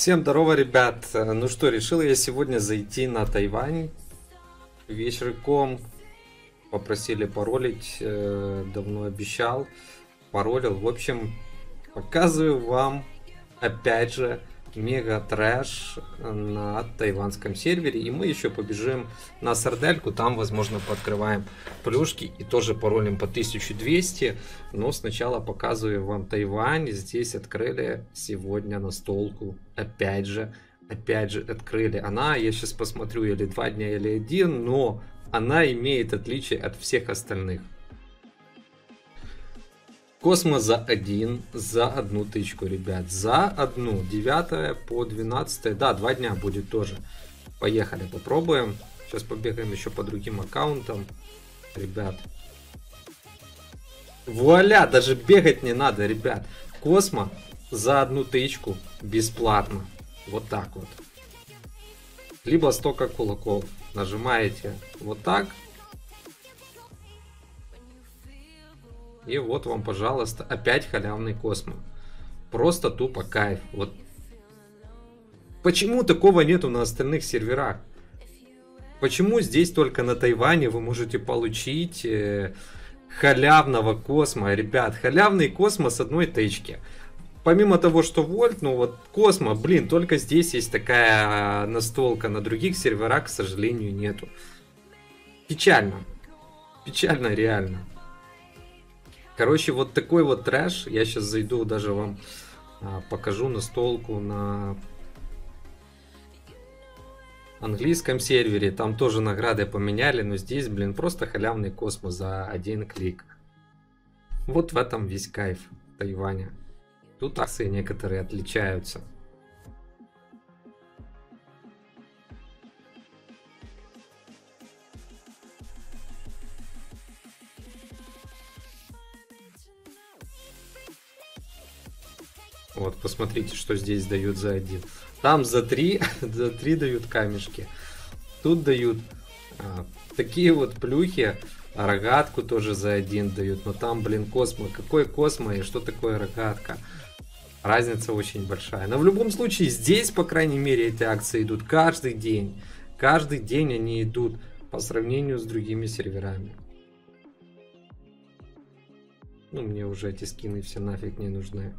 Всем здорово, ребят. Ну что, решил я сегодня зайти на Тайвань вечерком. Попросили паролить, давно обещал, паролил. В общем, показываю вам опять же мега трэш на тайваньском сервере. И мы еще побежим на сардельку, там возможно пооткрываем плюшки и тоже паролим по 1200. Но сначала показываю вам Тайвань. Здесь открыли сегодня настолку, опять же открыли. Она, я сейчас посмотрю, или 2 дня, или 1, но она имеет отличие от всех остальных. Космо за одну тычку, ребят, за одну. 9 по 12, да, 2 дня будет тоже. Поехали, попробуем. Сейчас побегаем еще по другим аккаунтам, ребят. Вуаля, даже бегать не надо, ребят. Космо за одну тычку бесплатно. Вот так вот. Либо столько кулаков. Нажимаете вот так. И вот вам, пожалуйста, опять халявный космо. Просто тупо кайф. Вот. Почему такого нету на остальных серверах? Почему здесь только на Тайване вы можете получить халявного космо? Ребят, халявный космо с одной тычки. Помимо того, что вольт, ну вот космо, блин, только здесь есть такая настолка. На других серверах, к сожалению, нету. Печально. Печально, реально. Короче, вот такой вот трэш. Я сейчас зайду, даже вам покажу настолку на английском сервере. Там тоже награды поменяли, но здесь, блин, просто халявный космос за 1 клик. Вот в этом весь кайф Тайваня. Тут акции некоторые отличаются. Вот, посмотрите, что здесь дают за 1. Там за 3, за 3 дают камешки. Тут дают такие вот плюхи. Рогатку тоже за 1 дают. Но там, блин, космо. Какой космо и что такое рогатка? Разница очень большая. Но в любом случае, здесь, по крайней мере, эти акции идут каждый день. Каждый день они идут по сравнению с другими серверами. Ну, мне уже эти скины все нафиг не нужны.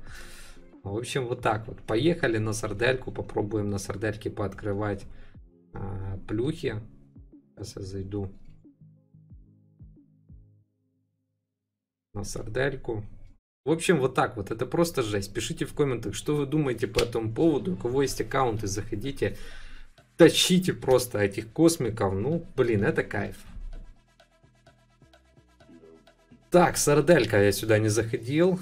В общем, вот так вот. Поехали на сардельку. Попробуем на сардельке пооткрывать плюхи. Сейчас я зайду на сардельку. В общем, вот так вот. Это просто жесть. Пишите в комментах, что вы думаете по этому поводу. У кого есть аккаунты, заходите. Тащите просто этих космиков. Ну, блин, это кайф. Так, сарделька. Я сюда не заходил.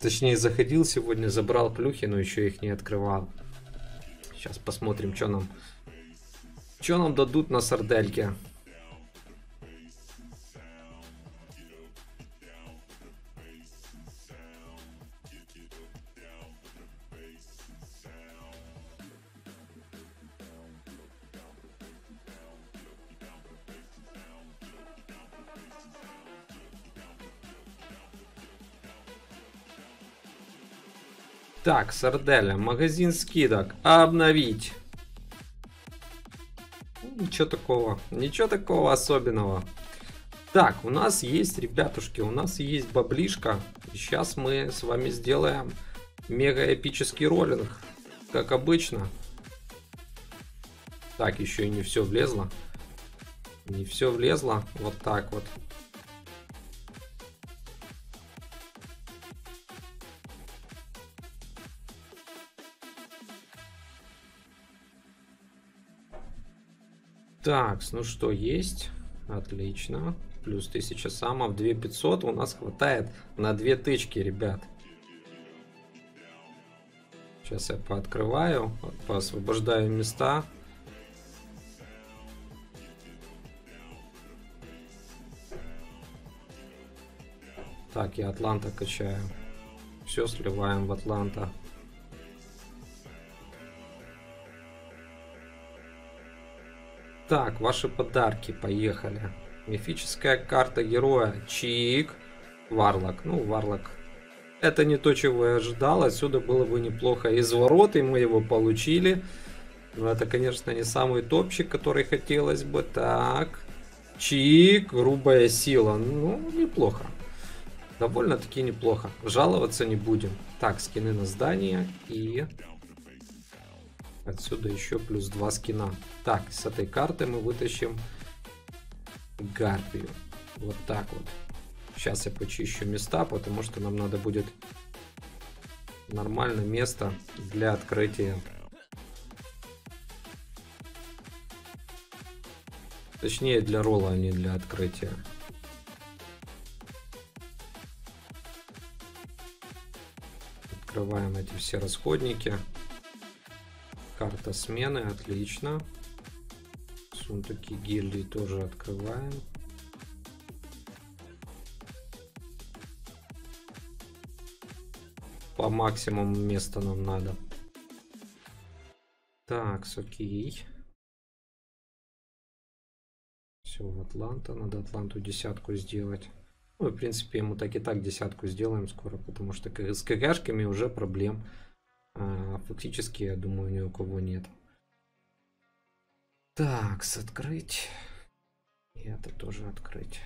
Точнее, заходил сегодня, забрал плюхи, но еще их не открывал. Сейчас посмотрим, что нам дадут на сардельке. Так, сарделя, магазин скидок, обновить. Ничего такого особенного. Так, у нас есть, ребятушки, у нас есть баблишка. Сейчас мы с вами сделаем мега эпический роллинг, как обычно. Так, еще и не все влезло. Не все влезло, вот так вот. Так, ну что, есть? Отлично. Плюс 1000 самов, 2500 у нас хватает на 2 тычки, ребят. Сейчас я пооткрываю, поосвобождаю места. Так, я Атланта качаю. Все сливаем в Атланта. Так, ваши подарки, поехали. Мифическая карта героя, чик, варлок. Ну, варлок Это не то, чего я ожидал. Отсюда было бы неплохо. Из ворот, и мы его получили. Но это, конечно, не самый топчик, который хотелось бы. Так. Чик. Грубая сила. Ну, неплохо. Довольно-таки неплохо. Жаловаться не будем. Так, скины на здание. И отсюда еще плюс 2 скина. Так, с этой карты мы вытащим гарпию. Вот так вот. Сейчас я почищу места, потому что нам надо будет нормально место для открытия. Точнее, для ролла, а не для открытия. Открываем эти все расходники. Карта смены, отлично. Сундуки гильдии тоже открываем. По максимуму места нам надо. Так, окей. Все, в Атланта. Надо Атланту десятку сделать. Ну, в принципе, ему так и так десятку сделаем скоро, потому что с КГшками уже проблем. Фактически, я думаю, ни у кого нет. Так, открыть. И это тоже открыть.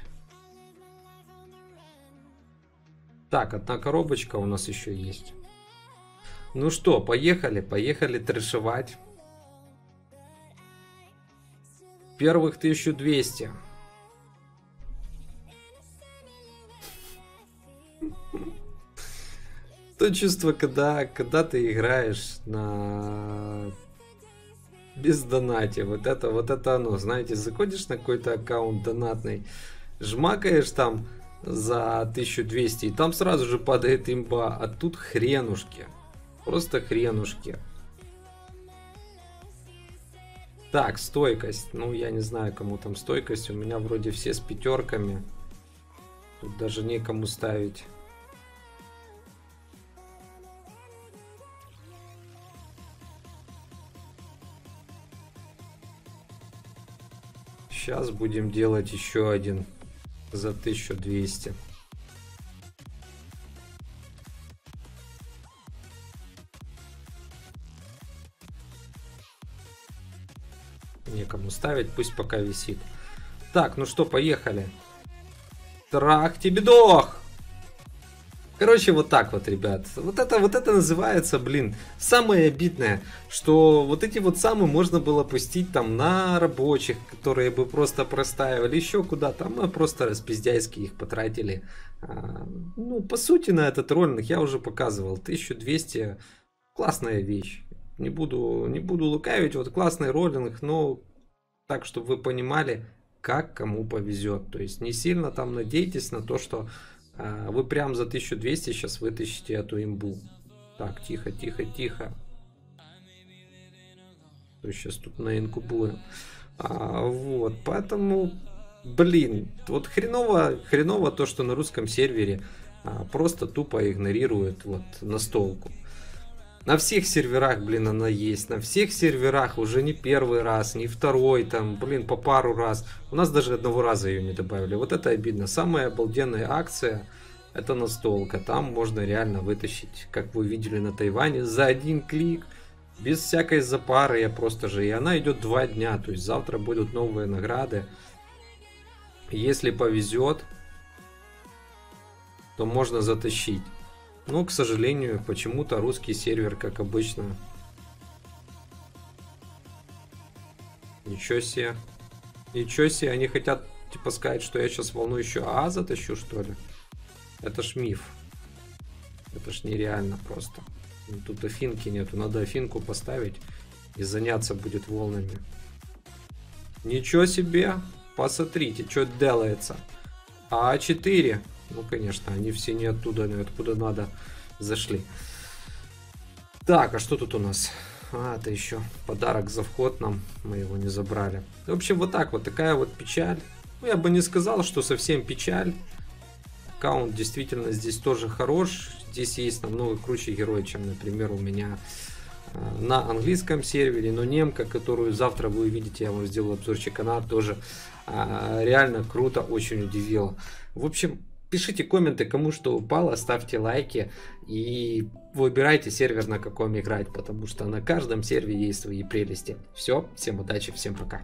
Так, одна коробочка у нас еще есть. Ну что, поехали. Поехали трешевать. Первых 1200. То чувство, когда ты играешь на... без донате. Вот это оно. Знаете, заходишь на какой-то аккаунт донатный, жмакаешь там за 1200, и там сразу же падает имба, а тут хренушки, просто хренушки. Так, стойкость, ну я не знаю, кому там стойкость, у меня вроде все с пятерками, тут даже некому ставить. Сейчас будем делать еще один за 1200. Некому ставить, пусть пока висит. Так, ну что, поехали. Трах тебе дох! Короче, вот так вот, ребят. Вот это называется, блин, самое обидное, что вот эти вот самые можно было пустить там на рабочих, которые бы просто простаивали еще куда-то, а мы просто распиздяйски их потратили. Ну, по сути, на этот роллинг я уже показывал. 1200, классная вещь. Не буду лукавить, вот классный роллинг, но так, чтобы вы понимали, как кому повезет. То есть не сильно там надейтесь на то, что вы прям за 1200 сейчас вытащите эту имбу. Так, тихо, тихо, тихо. Сейчас тут наинкубуем. Вот, поэтому, блин, вот хреново то, что на русском сервере просто тупо игнорирует вот настолку. На всех серверах, блин, она есть. На всех серверах уже не первый раз, не второй, там, блин, по пару раз. У нас даже одного раза ее не добавили. Вот это обидно. Самая обалденная акция — это настолка. Там можно реально вытащить, как вы видели на Тайване, за один клик. Без всякой запары, я просто же. И она идет 2 дня. То есть завтра будут новые награды. Если повезет, то можно затащить. Но, к сожалению, почему-то русский сервер, как обычно. Ничего себе. Ничего себе, они хотят, типа, сказать, что я сейчас волну еще АА затащу, что ли? Это ж миф. Это ж нереально просто. Тут Афинки нету, надо Афинку поставить и заняться будет волнами. Ничего себе, посмотрите, что делается. А4. Ну, конечно, они все не оттуда, но откуда надо зашли. Так, а что тут у нас? А, это еще подарок за вход нам. Мы его не забрали. В общем, вот так вот. Такая вот печаль. Ну, я бы не сказал, что совсем печаль. Аккаунт действительно здесь тоже хорош. Здесь есть намного круче герой, чем, например, у меня на английском сервере. Но немка, которую завтра вы увидите, я вам сделал обзорчик, она тоже реально круто, очень удивила. В общем, Пишите комменты, кому что упало, ставьте лайки и выбирайте сервер, на каком играть, потому что на каждом сервере есть свои прелести. Все, всем удачи, всем пока.